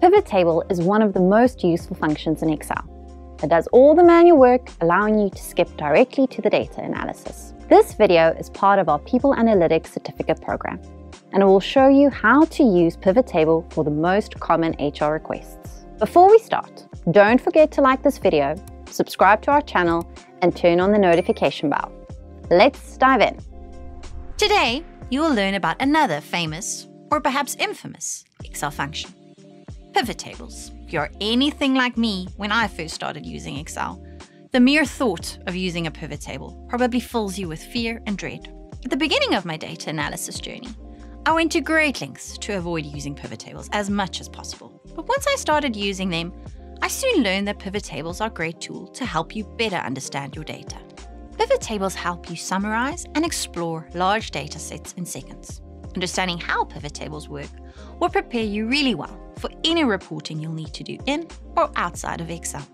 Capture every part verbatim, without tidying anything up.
Pivot Table is one of the most useful functions in Excel. It does all the manual work, allowing you to skip directly to the data analysis. This video is part of our People Analytics Certificate Program, and it will show you how to use Pivot Table for the most common H R requests. Before we start, don't forget to like this video, subscribe to our channel, and turn on the notification bell. Let's dive in. Today, you will learn about another famous, or perhaps infamous, Excel function: pivot tables. If you're anything like me, when I first started using Excel, the mere thought of using a pivot table probably fills you with fear and dread. At the beginning of my data analysis journey, I went to great lengths to avoid using pivot tables as much as possible. But once I started using them, I soon learned that pivot tables are a great tool to help you better understand your data. Pivot tables help you summarize and explore large data sets in seconds. Understanding how pivot tables work will prepare you really well for any reporting you'll need to do in or outside of Excel.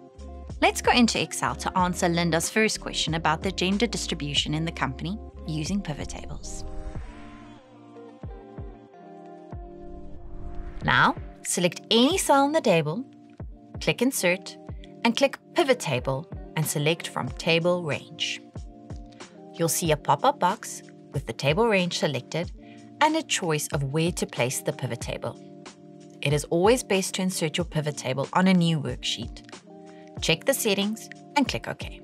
Let's go into Excel to answer Linda's first question about the gender distribution in the company using pivot tables. Now, select any cell in the table, click Insert, and click Pivot Table and select from Table Range. You'll see a pop-up box with the table range selected and a choice of where to place the pivot table. It is always best to insert your pivot table on a new worksheet. Check the settings and click OK.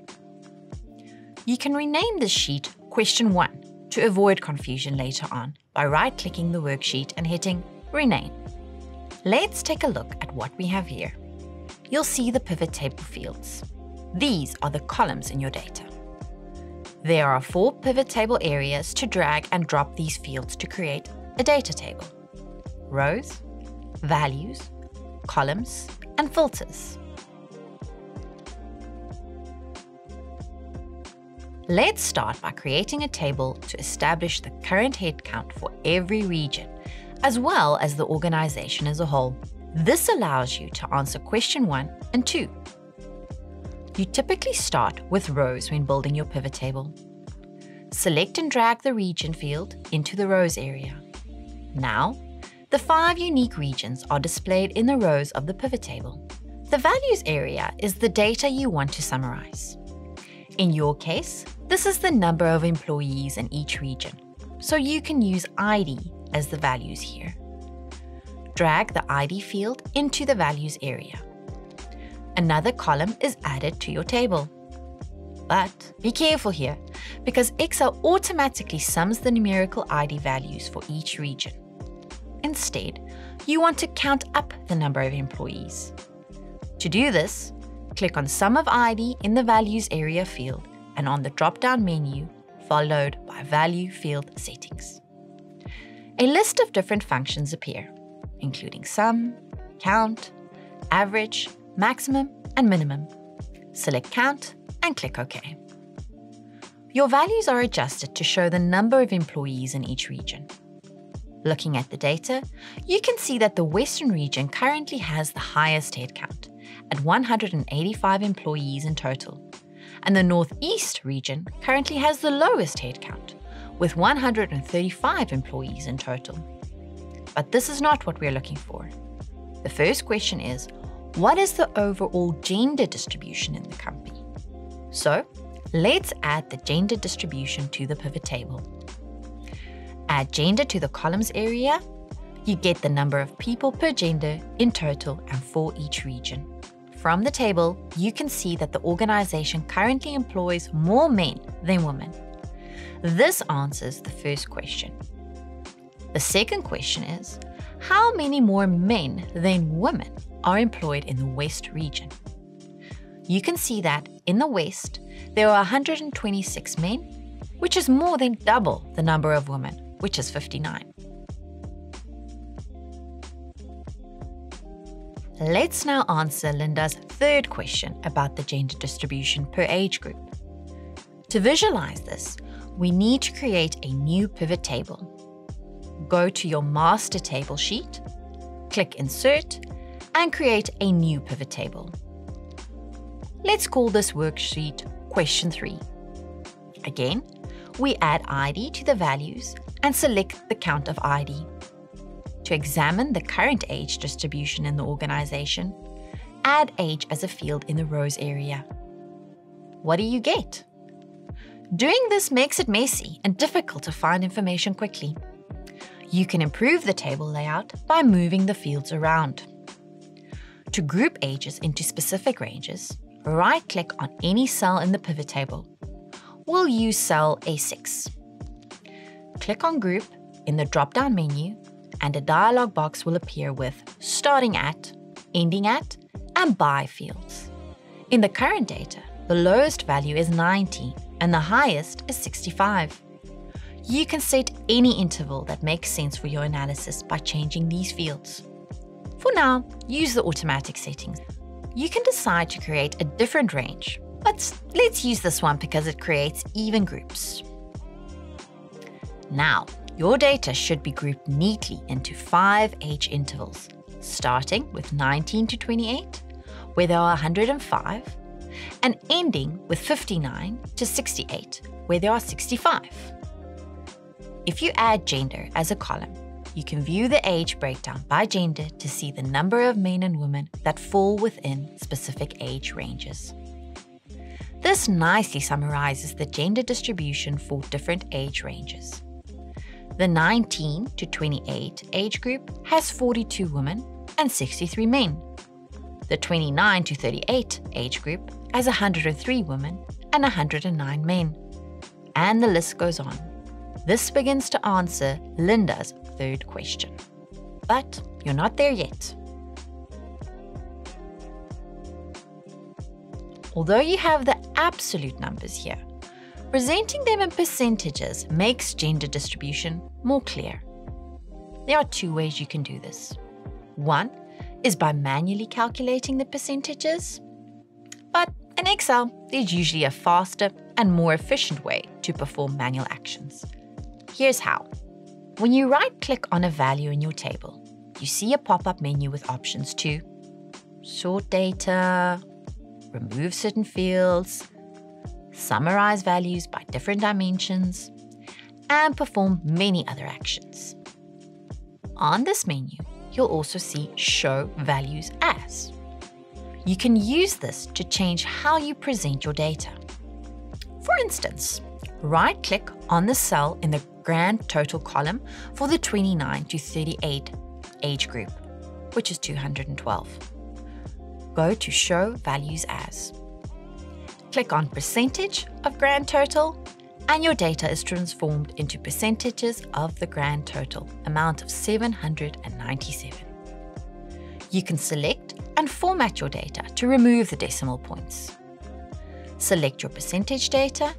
You can rename this sheet Question one to avoid confusion later on by right-clicking the worksheet and hitting Rename. Let's take a look at what we have here. You'll see the pivot table fields. These are the columns in your data. There are four pivot table areas to drag and drop these fields to create a data table: rows, values, columns, and filters. Let's start by creating a table to establish the current headcount for every region, as well as the organization as a whole. This allows you to answer question one and two. You typically start with rows when building your pivot table. Select and drag the region field into the rows area. Now, the five unique regions are displayed in the rows of the pivot table. The values area is the data you want to summarize. In your case, this is the number of employees in each region, so you can use I D as the values here. Drag the I D field into the values area. Another column is added to your table. But be careful here, because Excel automatically sums the numerical I D values for each region. Instead, you want to count up the number of employees. To do this, click on Sum of I D in the Values area field and on the drop-down menu, followed by Value field settings. A list of different functions appear, including sum, count, average, maximum and minimum. Select Count and click OK. Your values are adjusted to show the number of employees in each region. Looking at the data, you can see that the Western region currently has the highest headcount at one hundred eighty-five employees in total, and the Northeast region currently has the lowest headcount with one hundred thirty-five employees in total. But this is not what we're looking for. The first question is, what is the overall gender distribution in the company? So, let's add the gender distribution to the pivot table. Add gender to the columns area. You get the number of people per gender in total and for each region. From the table, you can see that the organization currently employs more men than women. This answers the first question. The second question is, how many more men than women are employed in the West region? You can see that in the West, there are one hundred twenty-six men, which is more than double the number of women, which is fifty-nine. Let's now answer Linda's third question about the gender distribution per age group. To visualize this, we need to create a new pivot table. Go to your master table sheet, click Insert, and create a new pivot table. Let's call this worksheet Question three. Again, we add I D to the values and select the count of I D. to examine the current age distribution in the organization, add age as a field in the rows area. What do you get? Doing this makes it messy and difficult to find information quickly. You can improve the table layout by moving the fields around. To group ages into specific ranges, right-click on any cell in the pivot table. We'll use cell A six. Click on Group in the drop-down menu, and a dialog box will appear with Starting at, Ending at, and By fields. In the current data, the lowest value is ninety, and the highest is sixty-five. You can set any interval that makes sense for your analysis by changing these fields. For now, use the automatic settings. You can decide to create a different range, but let's use this one because it creates even groups. Now, your data should be grouped neatly into five age intervals, starting with nineteen to twenty-eight, where there are one hundred and five, and ending with fifty-nine to sixty-eight, where there are sixty-five. If you add gender as a column, you can view the age breakdown by gender to see the number of men and women that fall within specific age ranges. This nicely summarizes the gender distribution for different age ranges. The nineteen to twenty-eight age group has forty-two women and sixty-three men. The twenty-nine to thirty-eight age group has one hundred and three women and one hundred and nine men. And the list goes on. This begins to answer Linda's third question. But you're not there yet. Although you have the absolute numbers here, presenting them in percentages makes gender distribution more clear. There are two ways you can do this. One is by manually calculating the percentages, but in Excel, there's usually a faster and more efficient way to perform manual actions. Here's how. When you right-click on a value in your table, you see a pop-up menu with options to sort data, remove certain fields, summarize values by different dimensions, and perform many other actions. On this menu, you'll also see Show Values As. You can use this to change how you present your data. For instance, right-click on the cell in the grand total column for the twenty-nine to thirty-eight age group, which is two hundred and twelve. Go to Show Values As. Click on Percentage of Grand Total, and your data is transformed into percentages of the grand total, amount of seven hundred and ninety-seven. You can select and format your data to remove the decimal points. Select your percentage data,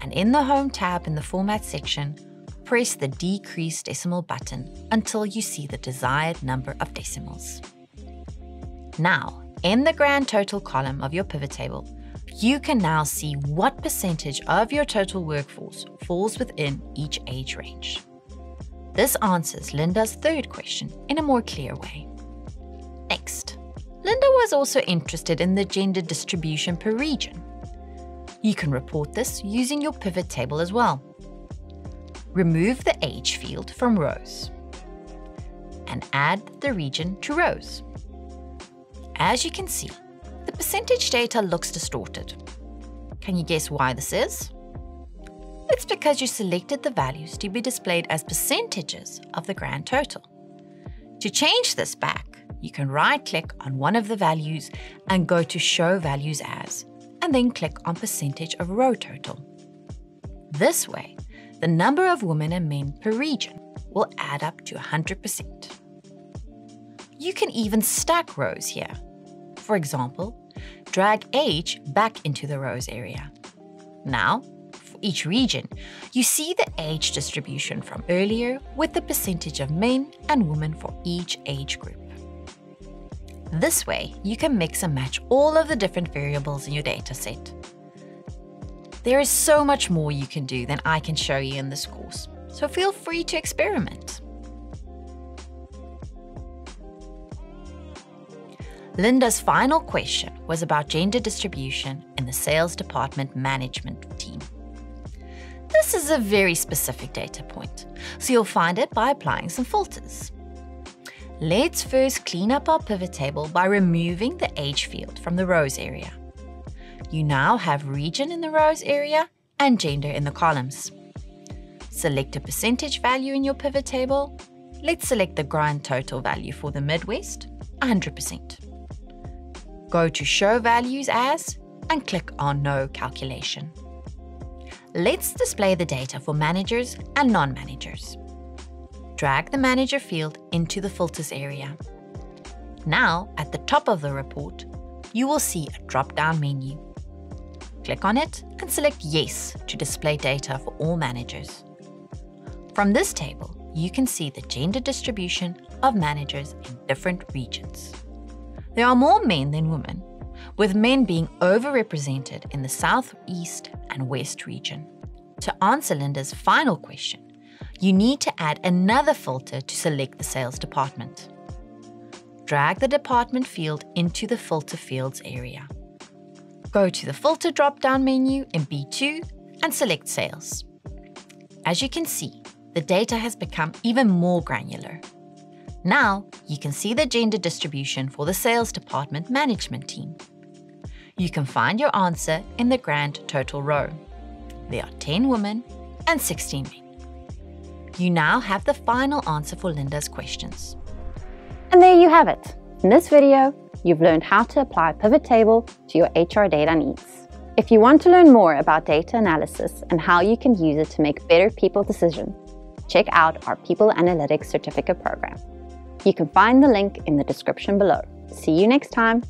and in the Home tab in the Format section, press the Decrease Decimal button until you see the desired number of decimals. Now, in the grand total column of your pivot table, you can now see what percentage of your total workforce falls within each age range. This answers Linda's third question in a more clear way. Next, Linda was also interested in the gender distribution per region. You can report this using your pivot table as well. Remove the age field from rows and add the region to rows. As you can see, the percentage data looks distorted. Can you guess why this is? It's because you selected the values to be displayed as percentages of the grand total. To change this back, you can right-click on one of the values and go to Show Values As, and then click on Percentage of Row Total. This way, the number of women and men per region will add up to one hundred percent. You can even stack rows here. For example, drag age back into the rows area. Now, for each region, you see the age distribution from earlier with the percentage of men and women for each age group. This way, you can mix and match all of the different variables in your data set. There is so much more you can do than I can show you in this course, so feel free to experiment. Linda's final question was about gender distribution in the sales department management team. This is a very specific data point, so you'll find it by applying some filters. Let's first clean up our pivot table by removing the age field from the rows area. You now have region in the rows area and gender in the columns. Select a percentage value in your pivot table. Let's select the grand total value for the Midwest, one hundred percent. Go to Show Values As and click on No Calculation. Let's display the data for managers and non-managers. Drag the manager field into the filters area. Now, at the top of the report, you will see a drop-down menu. Click on it and select Yes to display data for all managers. From this table, you can see the gender distribution of managers in different regions. There are more men than women, with men being overrepresented in the Southeast and West region. To answer Linda's final question, you need to add another filter to select the sales department. Drag the department field into the filter fields area. Go to the filter drop-down menu in B two and select sales. As you can see, the data has become even more granular. Now, you can see the gender distribution for the sales department management team. You can find your answer in the grand total row. There are ten women and sixteen men. You now have the final answer for Linda's questions. And there you have it. In this video, you've learned how to apply Pivot Table to your H R data needs. If you want to learn more about data analysis and how you can use it to make better people decisions, check out our People Analytics Certificate Program. You can find the link in the description below. See you next time.